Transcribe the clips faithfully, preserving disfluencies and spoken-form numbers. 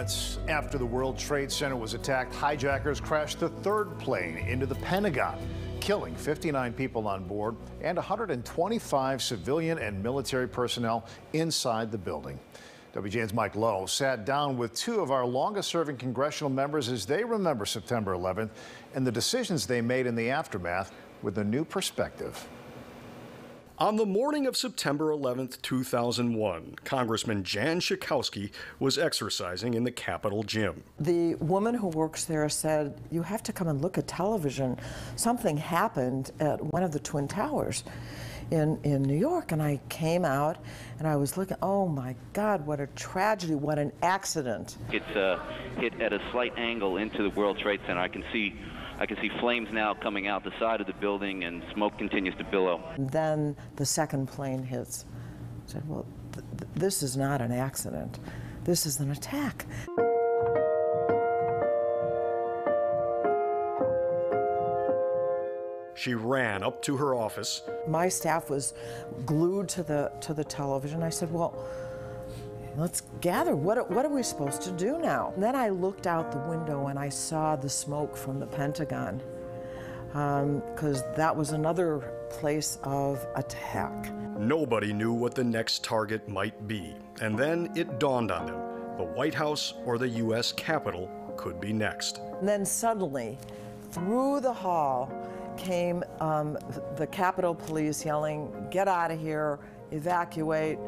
Minutes after the World Trade Center was attacked, hijackers crashed the third plane into the Pentagon, killing fifty-nine people on board and one hundred twenty-five civilian and military personnel inside the building. W G N's Mike Lowe sat down with two of our longest-serving congressional members as they remember September eleventh and the decisions they made in the aftermath with a new perspective. On the morning of September eleventh, two thousand one, Congressman Jan Schakowsky was exercising in the Capitol gym. The woman who works there said, "You have to come and look at television. Something happened at one of the Twin Towers in, in New York." And I came out and I was looking, oh my God, what a tragedy, what an accident. It's uh, hit at a slight angle into the World Trade Center. I can see I can see flames now coming out the side of the building, and smoke continues to billow. And then the second plane hits. I said, well, th th this is not an accident. This is an attack. She ran up to her office. My staff was glued to the, to the television. I said, well, let's gather. What, what are we supposed to do now? And then I looked out the window and I saw the smoke from the Pentagon, because um, that was another place of attack. Nobody knew what the next target might be. And then it dawned on them. The White House or the U S Capitol could be next. And then suddenly, through the hall came um, the Capitol Police yelling, "Get out of here, evacuate."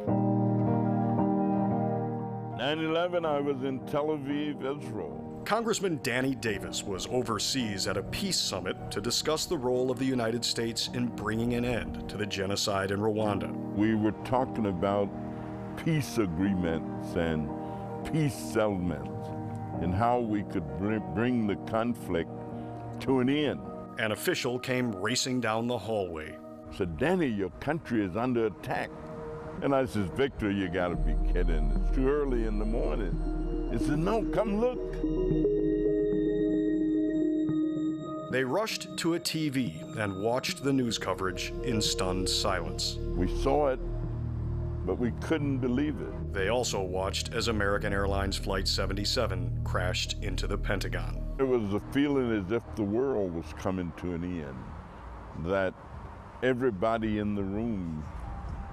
nine eleven, I was in Tel Aviv, Israel. Congressman Danny Davis was overseas at a peace summit to discuss the role of the United States in bringing an end to the genocide in Rwanda. We were talking about peace agreements and peace settlements and how we could bring the conflict to an end. An official came racing down the hallway. Said, "Danny, your country is under attack." And I says, "Victor, you gotta be kidding. It's too early in the morning." He said, "No, come look." They rushed to a T V and watched the news coverage in stunned silence. We saw it, but we couldn't believe it. They also watched as American Airlines Flight seventy-seven crashed into the Pentagon. It was a feeling as if the world was coming to an end, that everybody in the room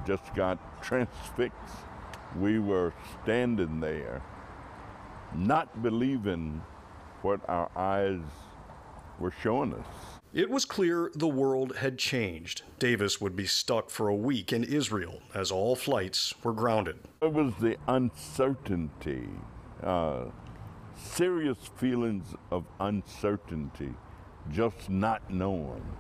just got transfixed. We were standing there, not believing what our eyes were showing us. It was clear the world had changed. Davis would be stuck for a week in Israel as all flights were grounded. It was the uncertainty, uh, serious feelings of uncertainty, just not knowing.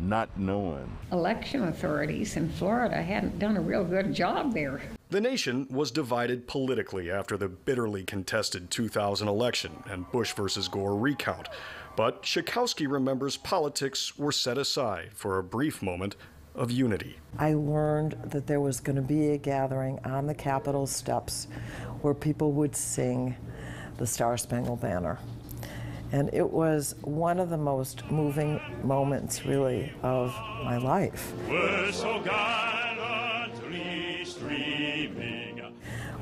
Not knowing. Election authorities in Florida hadn't done a real good job there. The nation was divided politically after the bitterly contested two thousand election and Bush versus Gore recount. But Schakowsky remembers politics were set aside for a brief moment of unity. I learned that there was going to be a gathering on the Capitol steps where people would sing the Star Spangled Banner. And it was one of the most moving moments, really, of my life. We're so gallantly streaming.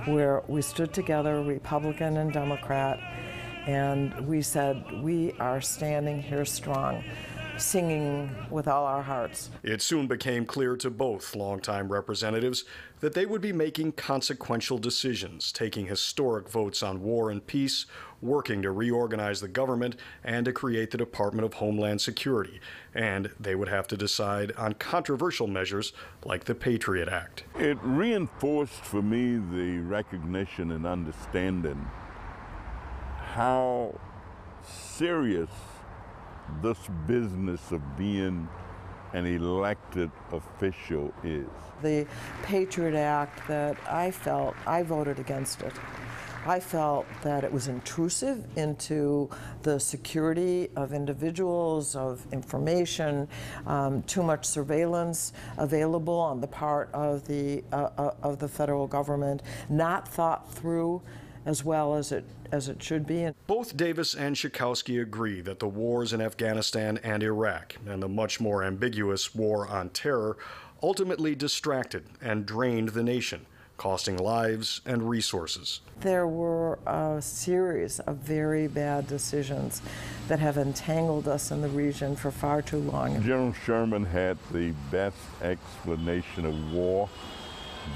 Where we stood together, Republican and Democrat, and we said, "We are standing here strong," singing with all our hearts. It soon became clear to both longtime representatives that they would be making consequential decisions, taking historic votes on war and peace, working to reorganize the government and to create the Department of Homeland Security. And they would have to decide on controversial measures like the Patriot Act. It reinforced for me the recognition and understanding how serious this business of being an elected official is. The Patriot Act that I felt, I voted against it. I felt that it was intrusive into the security of individuals, of information, um, too much surveillance available on the part of the, uh, uh, of the federal government, not thought through as well as it as it should be. Both Davis and Schakowsky agree that the wars in Afghanistan and Iraq and the much more ambiguous war on terror ultimately distracted and drained the nation, costing lives and resources. There were a series of very bad decisions that have entangled us in the region for far too long. General Sherman had the best explanation of war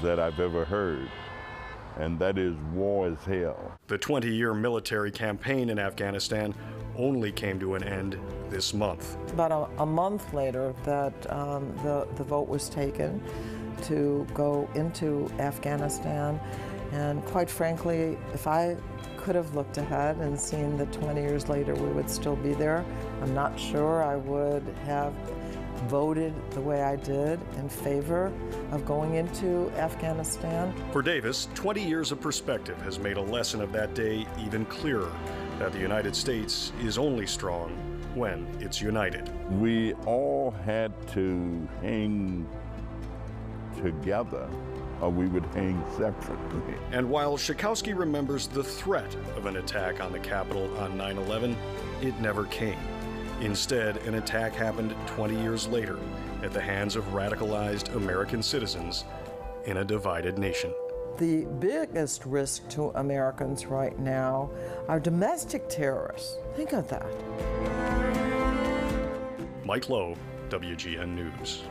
that I've ever heard, and that is war is hell. The twenty-year military campaign in Afghanistan only came to an end this month. About a, a month later that um, the, the vote was taken to go into Afghanistan, and quite frankly, if I could have looked ahead and seen that twenty years later we would still be there, I'm not sure I would have voted the way I did in favor of going into Afghanistan. For Davis, twenty years of perspective has made a lesson of that day even clearer, that the United States is only strong when it's united. We all had to hang together, or we would hang separately. And while Schakowsky remembers the threat of an attack on the Capitol on nine eleven, it never came. Instead, an attack happened twenty years later at the hands of radicalized American citizens in a divided nation. The biggest risk to Americans right now are domestic terrorists. Think of that. Mike Lowe, W G N News.